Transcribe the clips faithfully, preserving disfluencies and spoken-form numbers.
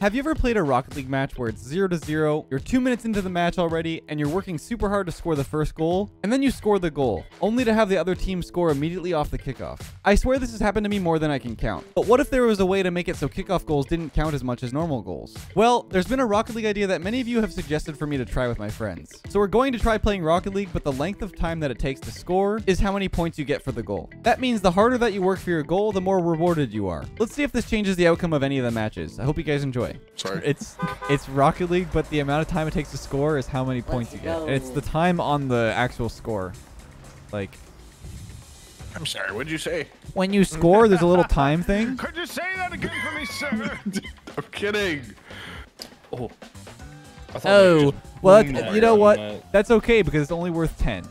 Have you ever played a Rocket League match where it's zero to zero, you're two minutes into the match already, and you're working super hard to score the first goal, and then you score the goal, only to have the other team score immediately off the kickoff? I swear this has happened to me more than I can count. But what if there was a way to make it so kickoff goals didn't count as much as normal goals? Well, there's been a Rocket League idea that many of you have suggested for me to try with my friends. So we're going to try playing Rocket League, but the length of time that it takes to score is how many points you get for the goal. That means the harder that you work for your goal, the more rewarded you are. Let's see if this changes the outcome of any of the matches. I hope you guys enjoy. Sorry. It's it's Rocket League, but the amount of time it takes to score is how many points Let's you get. Go. And it's the time on the actual score. Like, I'm sorry, what did you say? When you score, there's a little time thing. Could you say that again for me, sir? I'm kidding. Oh. I oh. Well, that's, you know what? That. That's okay because it's only worth ten.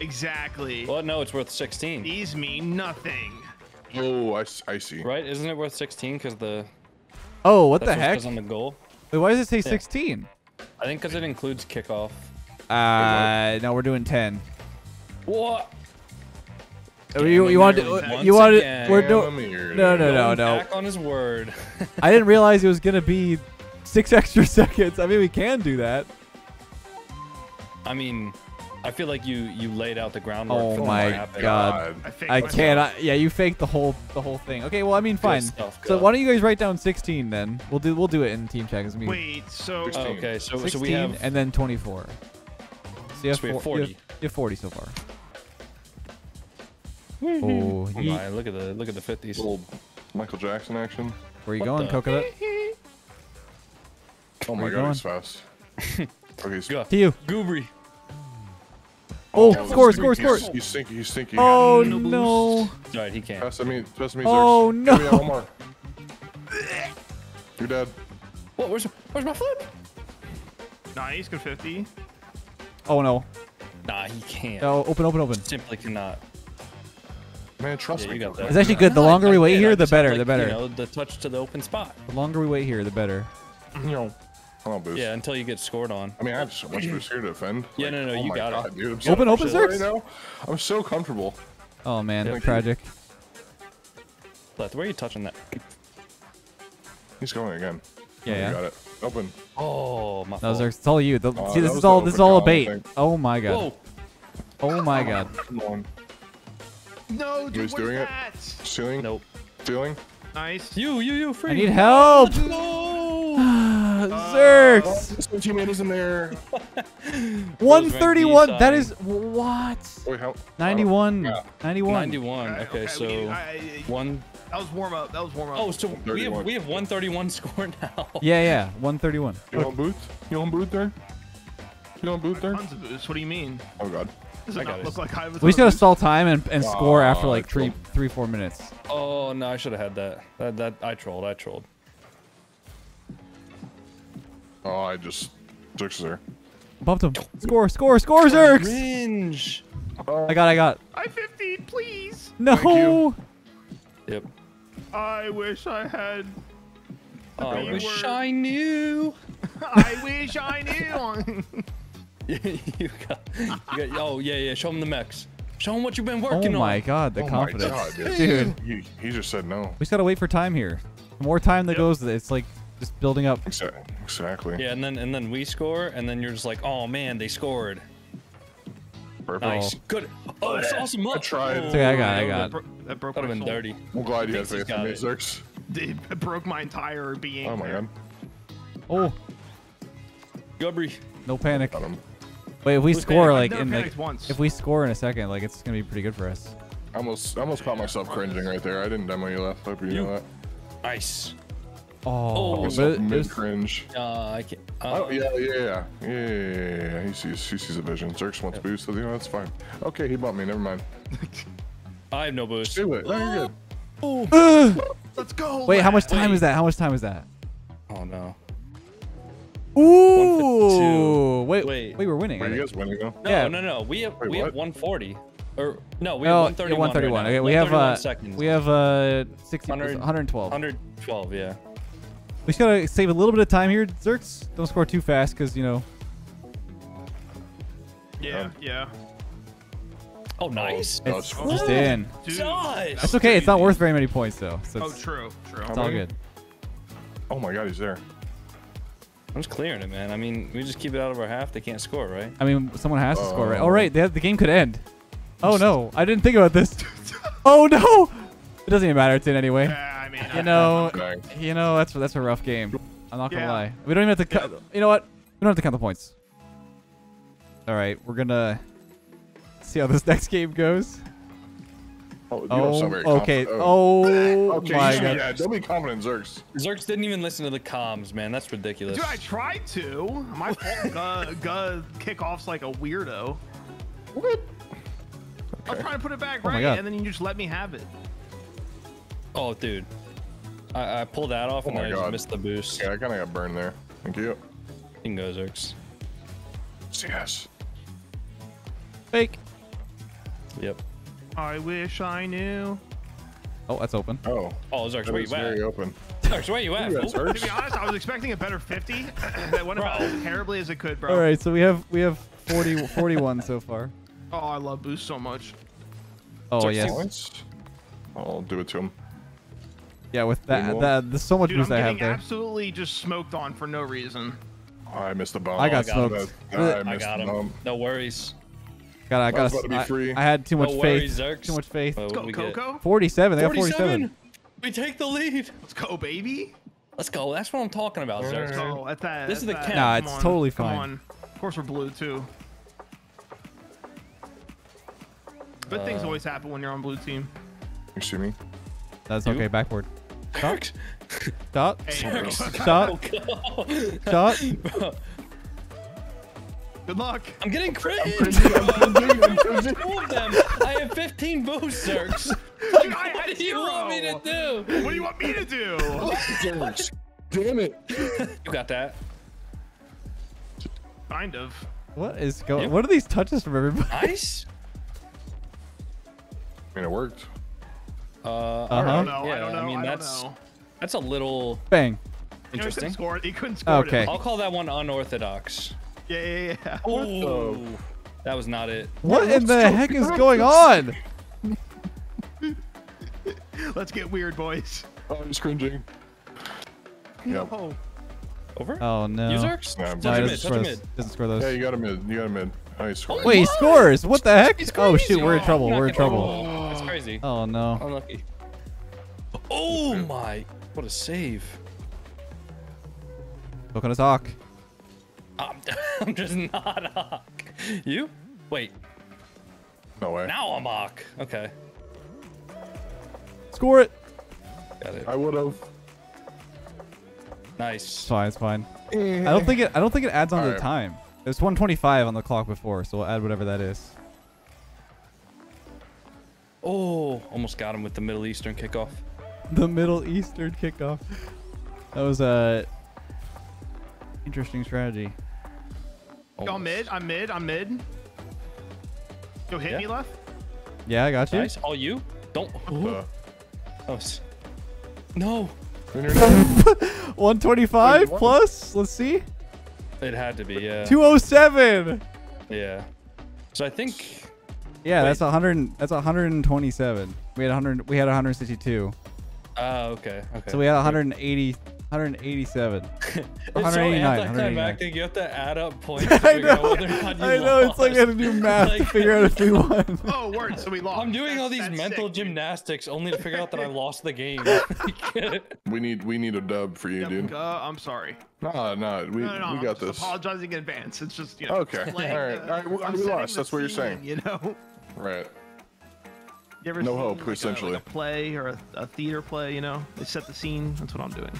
Exactly. Well, no, it's worth sixteen. These mean nothing. Oh, I, I see. Right? Isn't it worth sixteen because the... Oh, what the heck? On the goal. Wait, why does it say yeah. sixteen? I think because it includes kickoff. Uh, no, we're doing ten. What? Damn, you you wanted to, you wanted we're doing no no no no. Back on his word. I didn't realize it was gonna be six extra seconds. I mean, we can do that. I mean, I feel like you you laid out the groundwork. Oh for my god! god. I, I cannot. Yeah, you faked the whole the whole thing. Okay, well, I mean, fine. Stuff, so why don't you guys write down sixteen then? We'll do we'll do it in team chat. As we wait. So oh, okay, so, sixteen, so we have and then twenty-four. So you have, so we have forty. You have, you have forty so far. Oh, oh my, look at the look at the fifties. Little Michael Jackson action. Where are you what going, the? Coconut? Oh my god, he's fast. Okay, so to you. Goobry. Oh, oh score, score, score. He's, he's stinky, he's stinky. Oh no. no. All right, he can't. Pass me, pass me, oh Zerx. No. One more. You're dead. What, where's, where's my flip? Nice, good fifty. Oh no. Nah, he can't. No, open, open, open. Simply cannot. Man, trust yeah, me. Got that. It's actually good. The longer I, I, we wait I, here, I the better. Like, the better. You know, the touch to the open spot. The longer we wait here, the better. You know, I don't boost. Yeah, until you get scored on. I mean, I have so much boost here to defend. Yeah, like, no, no, oh you got God, it. Dude, so open, open, Zerx. Right now, I'm so comfortable. Oh man, yeah, tragic. Left, where are you touching that? He's going again. Yeah, oh, yeah. You got it. Open. Oh my. No, Zerx, it's all you. The, uh, see, this is all. This is all a bait. Oh my god. Oh my god. Come on. No, dude, what is that? Ceiling? Nope. Ceiling? Nice. You, you, you, free. I need help! No! Zerx! My teammate isn't there. one thirty-one, that is... What? Wait, how? ninety-one. Yeah. ninety-one. ninety-one, okay, okay so... Need, I, I, one... That was warm-up, that was warm-up. Oh, so we have, we have one thirty-one score now. Yeah, yeah, one thirty-one. You want boots? You want boots there? You want boots there? Tons of boots, what do you mean? Oh, God. Does it look like I was we just gotta stall time and, and oh, score after like three, three, four minutes. Oh no, I should have had that. That, that I trolled. I trolled. Oh, I just Zerx is there. Bumped him. Score, score, score, Zerx. Cringe. Uh, I got, I got. I fifteen, please. No. Yep. I wish I had. Oh, I wish word. I knew. I wish I knew. you got, you got, oh yeah, yeah. Show him the mechs. Show him what you've been working on. Oh my on. God, the oh confidence, God, dude. dude. He, he just said no. We just gotta wait for time here. The more time that yep. goes, it's like just building up. Exactly. Yeah, and then and then we score, and then you're just like, oh man, they scored. Perfect. Nice. Oh. Good. Oh, it's awesome. I tried. It's okay, I got, I got. That, bro that broke. That would have been dirty. I'm glad you guys made Zerx. It broke my entire being. Oh my God. Oh. Gubbery. No panic. Got him. Wait, if we Who's score panic? like in like once. if we score in a second, like it's gonna be pretty good for us. I almost, I almost caught myself cringing right there. I didn't demo you left. Hope you, you know that. Nice. Oh, oh but mid cringe. Uh, I can't. Uh, oh yeah, yeah, yeah, yeah, yeah, yeah. He sees, he sees a vision. Zerx wants yeah. boost, so you know that's fine. Okay, he bumped me. Never mind. I have no boost. Do it. No, you're good. Oh. Uh, Let's go. Wait, lad. how much time Wait. is that? How much time is that? Oh no. Ooh! Wait, wait, wait, we're winning. Are you guys winning now? No, yeah. no, no. We have wait, we what? have one forty, or no, we have oh, one thirty-one. one thirty-one. Right okay, we have uh, seconds. we have uh, sixty, one hundred, one twelve. one twelve, yeah. We just gotta save a little bit of time here, Zerx. Don't score too fast, cause you know. Yeah, um, yeah. Oh, nice. Oh, it's oh, just in. Dude. That's okay. It's not worth very many points though. So oh, true, true. It's all good. Oh my God, he's there. I'm just clearing it, man. I mean, we just keep it out of our half. They can't score, right? I mean, someone has oh. to score, right? Oh, right. They have, the game could end. Oh, no. I didn't think about this. Oh, no. It doesn't even matter. It's in anyway. Uh, I mean, you know, you know, that's that's a rough game. I'm not going to yeah. lie. We don't even have to cut. Yeah. You know what? We don't have to count the points. All right. We're going to see how this next game goes. Oh, you oh so okay. Oh, oh okay, my should, God. Yeah, don't be confident, Zerx. Zerx didn't even listen to the comms, man. That's ridiculous. Dude, I tried to. My Guh kickoff's like a weirdo. What? Okay. I'm trying to put it back oh right, and then you just let me have it. Oh, dude. I, I pulled that off, oh and I just missed the boost. Yeah, I kind of got burned there. Thank you. You can go, Zerx. Yes. Fake. Yep. I wish I knew. Oh, that's open. Oh. Oh, Zerx, where you at? Very open. Zerx, where you at? To be honest, I was expecting a better fifty. That went about as terribly as it could, bro. All right, so we have we have forty, forty-one so far. Oh, I love boost so much. Oh, Zerx, yes. I'll do it to him. Yeah, with that, that there's so much Dude, boost I'm I have there. Absolutely just smoked on for no reason. Oh, I missed the bomb. I got oh, smoked. I, I missed I got him. Bomb. No worries. God, I, gotta, to be free. I, I had too much no worries, faith. Zerx. Too much faith. Let's go, Coco. forty-seven. They got forty-seven. We take the lead. Let's go, baby. Let's go. That's what I'm talking about, Zerx. Let's go. That's that, this that's is the that. Cap. Nah, it's on, totally fine. Come on. Of course, we're blue, too. But uh, things always happen when you're on blue team. Excuse me. That's you? Okay. Backboard. Stop. Stop. Hey, stop. Stop. Stop. Good luck. I'm getting crit. I'm cringing. I'm cringing. Two of them. I have fifteen boosts, Zerx. Like, Dude, I what do you zero. want me to do? What do you want me to do? Zerx. Damn it. You got that. Kind of. What is going? Yep. What are these touches from everybody? Nice. I mean, it worked. Uh, uh-huh. I don't know. Yeah, I don't know. I mean, I that's know. that's a little bang. Interesting. You know, he couldn't score it. He couldn't score okay. it. I'll call that one unorthodox. Yeah, yeah, yeah. Oh, that was not it. What in the heck is going on? Let's get weird, boys. Oh, I'm just cringing. Yep. No. Over? Oh, no. Zerx? Nah, no, mid, score mid. Doesn't score those. Yeah, you got a mid. You got a mid. Nice. Oh, wait, he scores. What the heck? Oh, shoot. We're in trouble. We're in trouble. That's crazy. Oh, no. Unlucky. Oh, my. What a save. Look on his hawk. I'm, I'm just not Hawk. You? Wait. No way. Now I'm Hawk. Okay. Score it. Got it. I would have. Nice. It's fine. It's fine. I don't think it. I don't think it adds on All to right. the time. There's one twenty-five on the clock before, so we'll add whatever that is. Oh, almost got him with the Middle Eastern kickoff. The Middle Eastern kickoff. That was a uh, interesting strategy. Y'all mid, I'm mid, I'm mid. Yo, hit yeah. me left. Yeah, I got you. Nice, all you. Don't. Uh. Oh, no. one twenty-five plus, let's see. It had to be, yeah. two oh seven. Yeah. So I think. Yeah, wait. that's one hundred. That's one hundred twenty-seven. We had one hundred. We had one hundred sixty-two. Oh, uh, okay. Okay. So we had one hundred eighty. one hundred eighty-seven. one hundred eighty-nine. I think you have to add up points. To I know. Out you I know. Lost. It's like I have to do math like, to figure out if we won. Oh, word. So we lost. I'm doing that's, all these mental sick, gymnastics dude. Only to figure out that I lost the game. we need we need a dub for you, yeah, dude. Uh, I'm sorry. Nah, nah, we, no, no, no. We got this. Apologizing in advance. It's just, you know. Okay. All right. All right. Well, we lost. That's what you're saying. You know. Right. You ever no seen, hope, like, essentially. A, like a play or a, a theater play, you know? They set the scene. That's what I'm doing.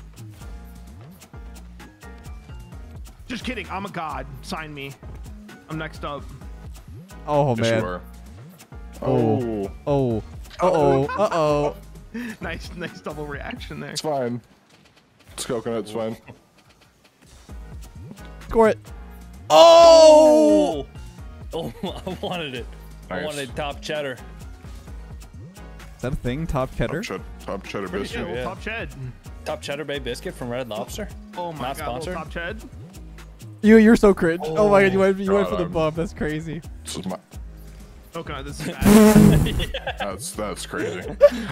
Just kidding. I'm a god. Sign me. I'm next up. Oh, man. Sure. Oh. Oh. Uh-oh. Uh-oh. Nice, nice double reaction there. It's fine. It's coconut. It's fine. Score it. Oh! Oh, I wanted it. Nice. I wanted top cheddar. Is that a thing? Top cheddar? Top, ch top cheddar biscuit. Yeah. Top cheddar. Top cheddar bay biscuit from Red Lobster. Oh, my Not God. Sponsored. Top cheddar. You, you're so cringe. Oh, oh my God, you went, you went for the bump. That's crazy. This is my... Oh God, this is bad. that's, that's crazy.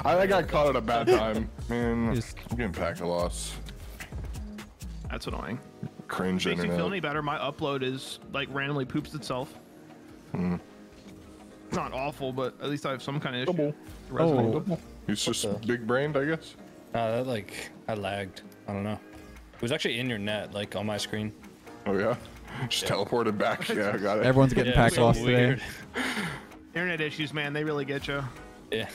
I, I got caught at a bad time. Man, just... I'm getting packed a loss. That's annoying. cringe internet. Makes you feel any better, my upload is like randomly poops itself. Hmm. Not awful, but at least I have some kind of issue. Double. Oh, double. He's just the... big brained, I guess. Uh, that like I lagged. I don't know. It was actually in your net, like on my screen. Oh yeah. Just yeah. teleported back. Yeah, I got it. Everyone's getting yeah, packed off today. Internet issues, man. They really get you. Yeah.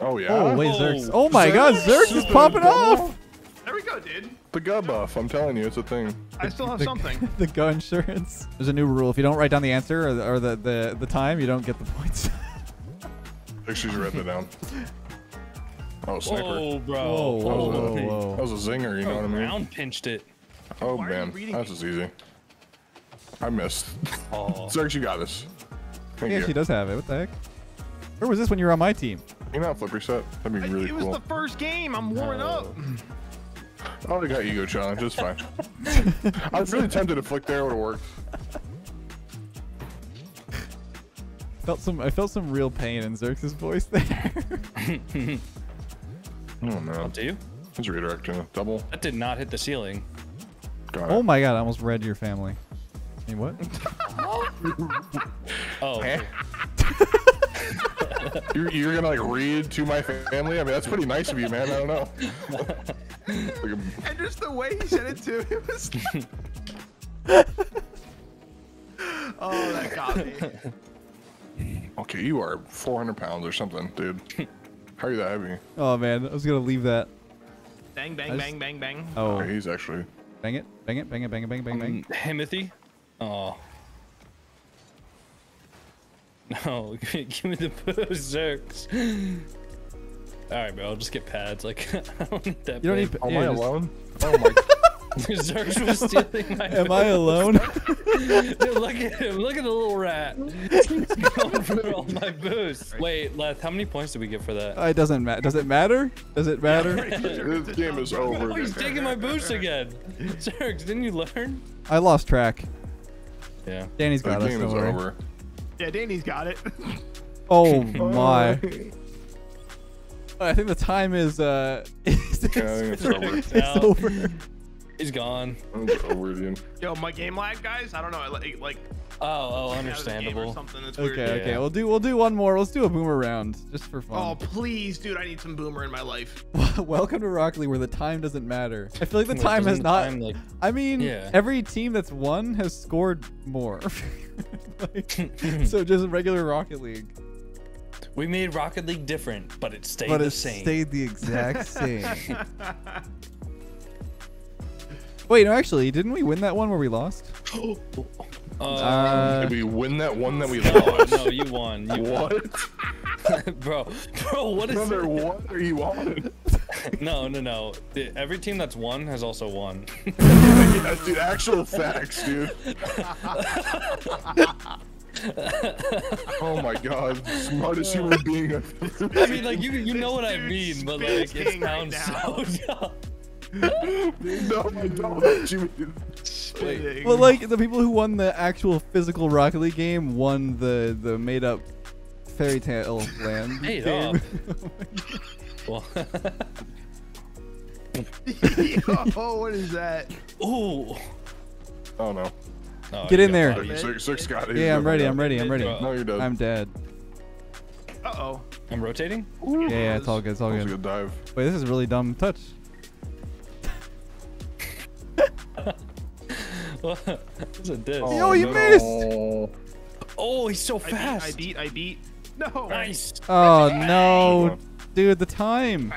Oh yeah. Oh wait, Zerx. Oh my Zerx. God, Zerx is popping off. There we go, dude. The gun buff. I'm telling you, it's a thing. I still have the, something. The gun insurance. There's a new rule. If you don't write down the answer or, or the, the the time, you don't get the points. Actually, you read that down. Oh, sniper. Whoa, bro. Whoa, whoa, that, was a, whoa. that was a zinger. You know oh, what I mean? Round pinched it. Oh Why man, that's as easy. I missed. Oh. Zerx, you got this. Thank yeah, you. She does have it. What the heck? Where was this when you were on my team? You know, flip reset. That'd be really cool. It was cool. the first game. I'm warming oh. up. I already got ego challenge. It's fine. I was really tempted to flick there. It would have worked. Felt some. I felt some real pain in Zerx's voice there. Oh no. Up to you. He's redirecting. Double. That did not hit the ceiling. Got oh it. my god! I almost read your family. Hey, what? Oh. Eh? You're, you're gonna like read to my family? I mean, that's pretty nice of you, man. I don't know. And just the way he said it too, it was. Oh, that got me. Okay, you are four hundred pounds or something, dude. How are you that heavy? Oh man, I was gonna leave that. Bang, bang, just... bang, bang, bang. Oh, okay, he's actually. Bang it, bang it, bang it, bang it, bang, bang, bang. Um, Himothy. Oh. No, give me the Zerx. All right, bro, I'll just get pads. Like, I don't need that. You don't need, am yeah, I just... alone? Oh my. Zerx was stealing my. Am I alone? Dude, look at him. Look at the little rat. He's going for all my boost. Wait, Leth, how many points do we get for that? Uh, it doesn't matter. Does it matter? Does it matter? This game is over. Oh, he's taking my boost again. Zerx, didn't you learn? I lost track. Yeah. Danny's got us. The game is over. Yeah, Danny's got it. Oh my. I think the time is uh it's, yeah, it's, it's over. It's over. He's gone. It's over, dude. Yo, my game lag, guys. I don't know. I like, like Oh, oh, understandable. Something that's weird. Okay, okay. Yeah. We'll do we'll do one more. Let's do a boomer round just for fun. Oh, please, dude. I need some boomer in my life. Welcome to Rocket League, where the time doesn't matter. I feel like the Wait, time has not time, like, I mean, yeah. every team that's won has scored more. Like, so just regular Rocket League. We made Rocket League different, but it stayed but the it same. But it stayed the exact same. Wait, no, actually, didn't we win that one where we lost? Uh, uh, did we win that one that we lost? No, you won. You what? Won. bro, bro, what is Number it? One or you on? No, no, no. Every team that's won has also won. Yes, dude, actual facts, dude. Oh my god, smartest human being I've ever I mean, like, you, you know what I mean, but like, it sounds right so dumb. No, I don't. Well, like the people who won the actual physical Rocket League game won the the made up fairy tale land. Made up. Oh Yo, what is that? Oh. Oh no. Oh, Get in there. Six, six, Scott, yeah, I'm ready. I'm ready. I'm ready. No, you're dead. I'm dead. Uh oh. I'm rotating. Ooh, yeah, yeah, it's all good. It's all good. Good dive. Wait, this is a really dumb touch. That's a diss. Oh, Yo, you no. missed! Oh, he's so fast. I beat, I beat. I beat. No. Nice. Oh, no. Dude, the time.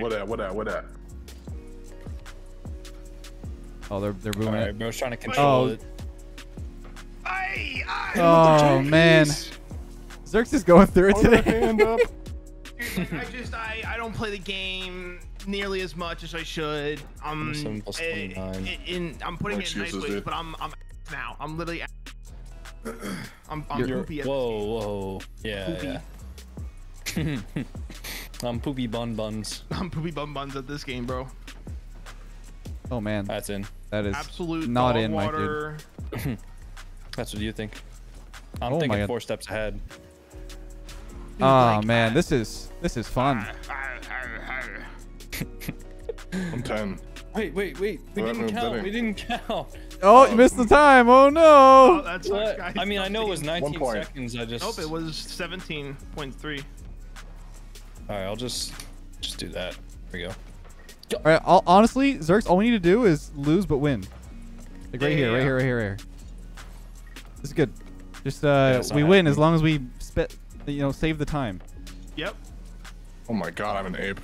What at, what at, what at? Oh, they're, they're booming. All right, bro's trying to control oh. it. I, I oh, man. Zerx is going through it Hold today. Hand up. Dude, like, I just, I, I don't play the game nearly as much as I should. I'm in, in, I'm putting it in nice ways, but I'm I'm now. I'm literally. I'm I'm You're, poopy. At whoa, whoa, yeah. Poopy. yeah. I'm poopy bun buns. I'm poopy bun buns at this game, bro. Oh man, that's in. That is absolute not in, water. my dude. That's what you think. I'm oh, thinking four steps ahead. Dude, oh like, man, uh, this is this is fun. Uh, uh, uh, uh, I'm ten. Wait, wait, wait. We didn't count. We didn't count. Oh, you missed the time. Oh, no. Oh, that's what? I mean, I know it was nineteen seconds. I just. Nope, it was seventeen point three. All right, I'll just just do that. Here we go. Go. All right, I'll, honestly, Zerx, all we need to do is lose but win. Like right yeah, here, yeah. right here, right here, right here. This is good. Just uh, yeah, we win as long as we spit, you know, save the time. Yep. Oh my God, I'm an ape.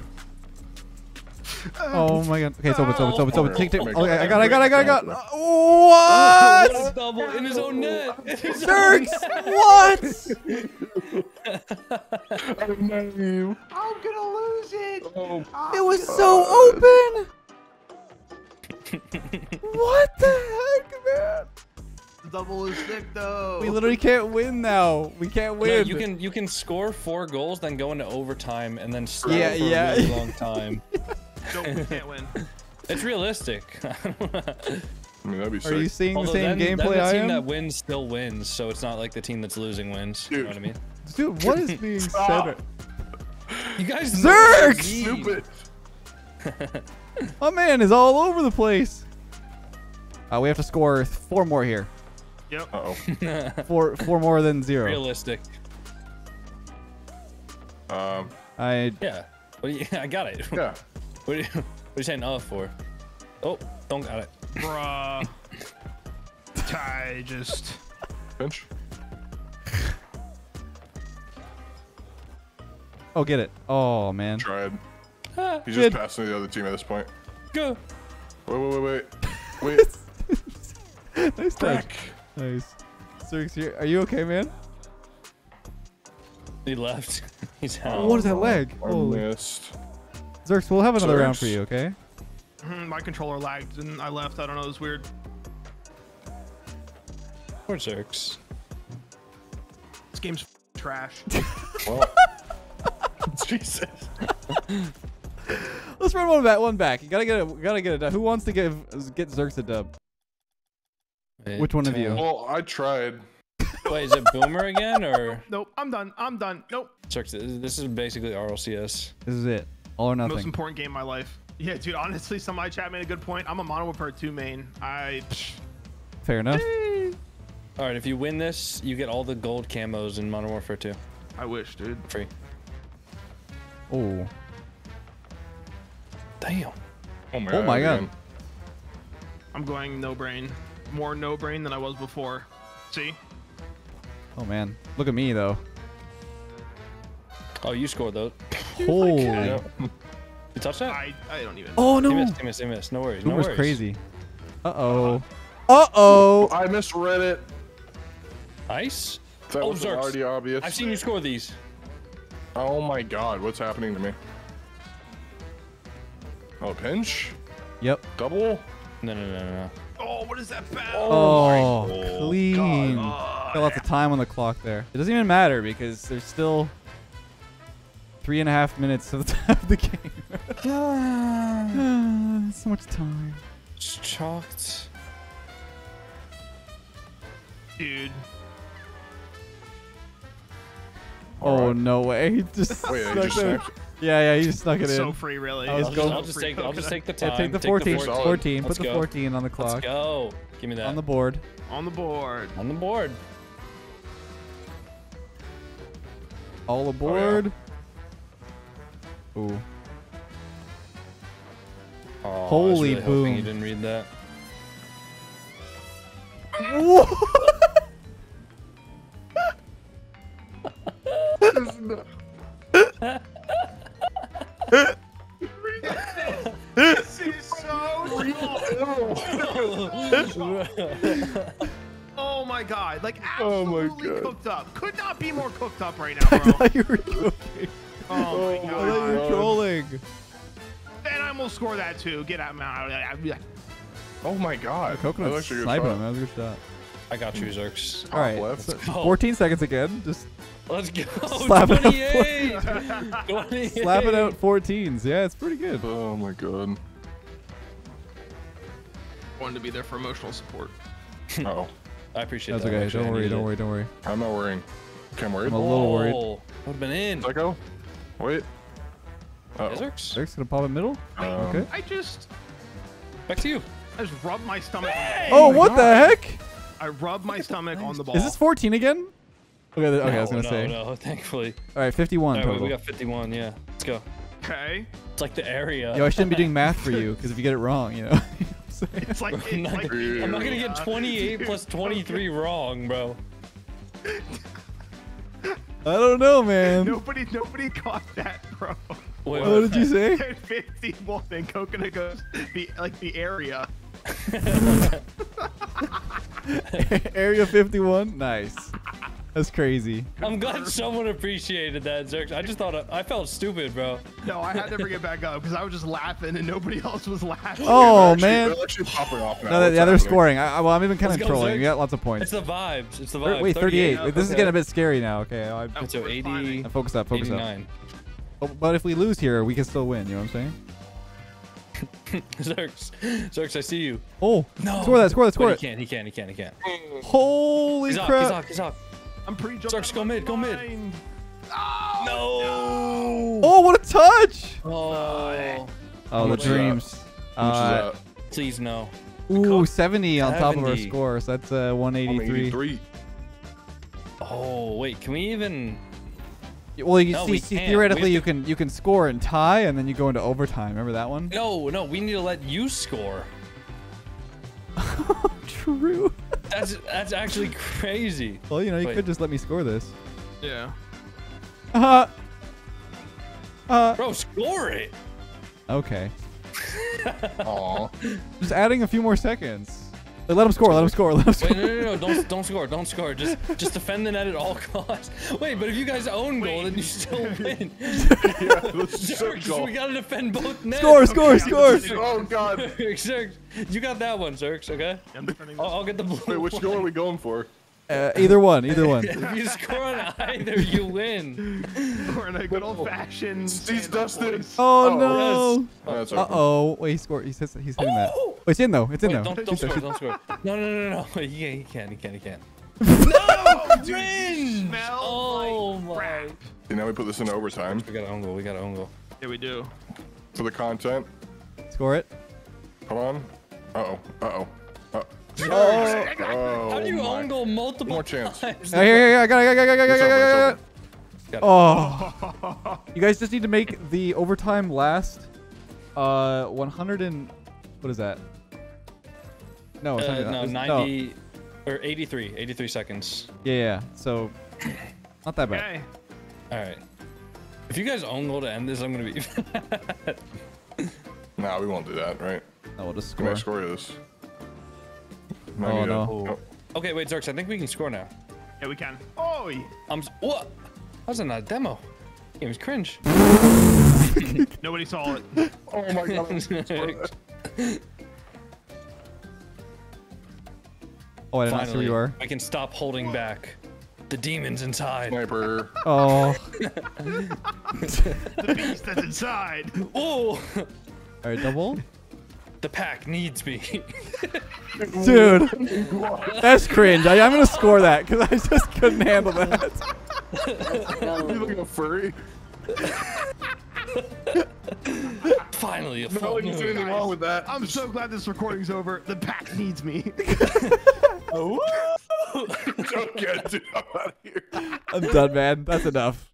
Oh my God. Okay, it's open, it's open, it's open, it's open. Take, take. Okay, I got, I got, I got, I got. What? What a double in his own net. Zerx, what? I'm gonna lose it. Oh, it was God. So open. What the heck, man? The double is sick, though. We literally can't win now. We can't win. No, you can you can score four goals, then go into overtime, and then struggle yeah, for yeah. a really long time. Nope, we can't win. It's realistic. I mean, that'd be sick. Are you seeing Although the same then, gameplay then the I am? The team that wins still wins, so it's not like the team that's losing wins. Dude. You know what I mean? Dude, what is being said? You guys, Zerx, stupid. My man is all over the place. Uh, we have to score four more here. Yep. Uh-oh. four, four more than zero. Realistic. Um. I. Yeah. What do you, I got it. Yeah. What are you, what are you saying uh for? Oh, don't got it. Bruh. I just. Bench. Oh, get it. Oh man. Tried. Ah, He's good. just passing the other team at this point. Go. Wait, wait, wait, wait. Wait. Nice touch. Nice. Zerx, are you okay, man? He left. He's out. Oh, what is that leg? Oh, Zerx, we'll have another Zerx. round for you, okay? My controller lagged and I left. I don't know. It was weird. Poor Zerx. This game's trash. Well. Jesus. Let's run one back. One back. You gotta get a. Gotta get a dub. Who wants to give get Zerx a dub? Wait, Which one of you? Well, I tried. Wait, is it Boomer again or? Nope. I'm done. I'm done. Nope. Zerx, this is basically R L C S. This is it. All or nothing. Most important game of my life. Yeah, dude. Honestly, somebody chat made a good point. I'm a mono with part two main. I. Psh. Fair enough. Hey. All right. If you win this, you get all the gold camos in Modern Warfare two. I wish, dude. Free. Oh. Damn. Oh my, oh my God. God. I'm going no brain. More no brain than I was before. See? Oh man. Look at me though. Oh, you scored those. Holy. You touched that? I, I don't even. Oh no. He missed, he missed, he missed. No worries. That no was worries. crazy. Uh oh. Uh oh. I misread it. Ice? That oh, was Zerx. already obvious. I've seen you score these. Oh my God. What's happening to me? Oh, pinch? Yep. Double? No, no, no, no, no. Oh, what is that bad? Oh, oh clean. God. Got lots of time on the clock there. It doesn't even matter because there's still three and a half minutes of the, time of the game. ah, so much time. It's chalked. Dude. Oh, right. No way. He just Wait, he just it. Yeah, yeah, he just snuck it in. So free, really. I'll, I'll, just, I'll, just, take, I'll just take the time. Yeah, take the fourteen. Put the fourteen on the clock. Let's go. Give me that. On the board. On the board. On the board. All aboard. Oh, yeah. Ooh. Oh, Holy I was really boom. You didn't read that. What? This is so Oh my God! Like absolutely oh my God. cooked up. Could not be more cooked up right now, bro. I thought you were joking. Oh, oh my God! I thought you were trolling. And I will score that too. Get out, man. Oh my God! Coconut's sniping him. That was a good shot. I got you, Zerx. All right. Left. fourteen seconds again. Just. Let's go. Slap it out. twenty-eight. Slap it out fourteens. Yeah, it's pretty good. Oh my God. Wanted to be there for emotional support. Uh oh. I appreciate That's that. That's okay. Don't worry. Don't worry. Don't worry. I'm not worrying. Okay, I'm worried. I'm a little oh, worried. Would have been in. Psycho. Wait. Uh oh. Zerx gonna pop in middle. Uh, okay. I just. Back to you. I just rubbed my stomach. Hey! Oh, oh my what God. the heck? I rubbed my stomach on the ball. Is this fourteen again? Okay, okay no, I was going to no, say. No, no, thankfully. All right, fifty-one All right, total. We got fifty-one, yeah. Let's go. Okay. It's like the area. Yo, I shouldn't be doing math for you, because if you get it wrong, you know. It's like, it's I'm not, like I'm not gonna get twenty-eight plus twenty-three wrong, bro. I don't know, man. Nobody, nobody caught that, bro. Wait, what did you say? fifty-one and Coconut goes the like the area. Area fifty-one, nice. That's crazy. I'm glad someone appreciated that, Zerx. I just thought I, I felt stupid, bro. No, I had to bring it back up because I was just laughing and nobody else was laughing. Oh, yeah, man. Actually, they're actually off now. No, yeah, they're happening? scoring. I, well, I'm even kind Let's of trolling. We got lots of points. It's the vibes. It's the vibes. Wait, thirty-eight. thirty-eight. Wait, this okay. is getting a bit scary now. Okay. I, I, so eighty. I focus up. Focus eighty-nine. up. Oh, but if we lose here, we can still win. You know what I'm saying? Zerx. Zerx, I see you. Oh, no. Score that. Score that. Score Wait, it. He can't. He can't. He can't. He can't. Holy he's crap. He's off. He's off. I'm pre Zerx, go mid, go mid. Oh, no. no. Oh, what a touch. Oh, oh the dreams. Uh, please, no. Ooh, seventy on top of our score. So that's uh, one eighty-three. Oh, wait. Can we even? Well, you no, see, we see theoretically, we to... you can you can score and tie, and then you go into overtime. Remember that one? No, no. We need to let you score. True. That's that's actually crazy. Well, you know, you Wait. could just let me score this. Yeah. Uh. Uh. Bro, score it. Okay. Aw. Just adding a few more seconds. Like, let him score. Let him score. Let him score. Wait, no, no, no! Don't don't score! Don't score! Just just defend the net at all costs. Wait, but if you guys own Wait. goal, then you still win. Yeah, Zerx, goal. We gotta defend both nets. Score! Score! Okay, score! score. Oh God! Zerx, you got that one, Zerx. Okay. I'm defending. I'll, I'll get the blue. Wait, which one. goal are we going for? Uh, either one. Either one. If you score on either, you win. Or in a good old-fashioned. He's dusted. Oh, oh no! Yes. Oh, uh oh! Wait, he scored. He's he's hitting oh. that. Oh, it's in though. It's in Wait, though. Don't, don't score. Don't score. No, no, no, no. He can't. He can't. He can't. He can't. No! Dude, oh my! Crap. See, now we put this in overtime. We got an own goal. We got an own goal. Yeah, we do. For the content. Score it. Come on. Uh oh. Uh oh. Uh. Oh, oh, how do you own goal multiple more chance. times? Here, here, here, I got it, I got it, I got it, I got it, I got it. Oh. You guys just need to make the overtime last uh, one hundred and... What is that? No, it's uh, not, no, it's, ninety... No. Or eighty-three, eighty-three seconds. Yeah, yeah, so... Not that bad. Okay. Alright. If you guys own goal to end this, I'm gonna be... Nah, we won't do that, right? No, we'll just score. Can I score this? Oh, no. Oh. Okay, wait, Zerx, I think we can score now. Yeah, we can. Oh, I'm. What? I was in that demo. It was cringe. Nobody saw it. Oh my God. Oh, I didn't see where you are. I can stop holding back. The demon's inside. Sniper. Oh. The beast that's inside. Oh. All right, double. The pack needs me. Dude, that's cringe. I, I'm going to score that because I just couldn't handle that. You looking a furry? Finally, a no, there's anything guys, wrong with that. I'm so glad this recording's over. The pack needs me. Oh, don't get it, dude. I'm out of here. I'm done, man. That's enough.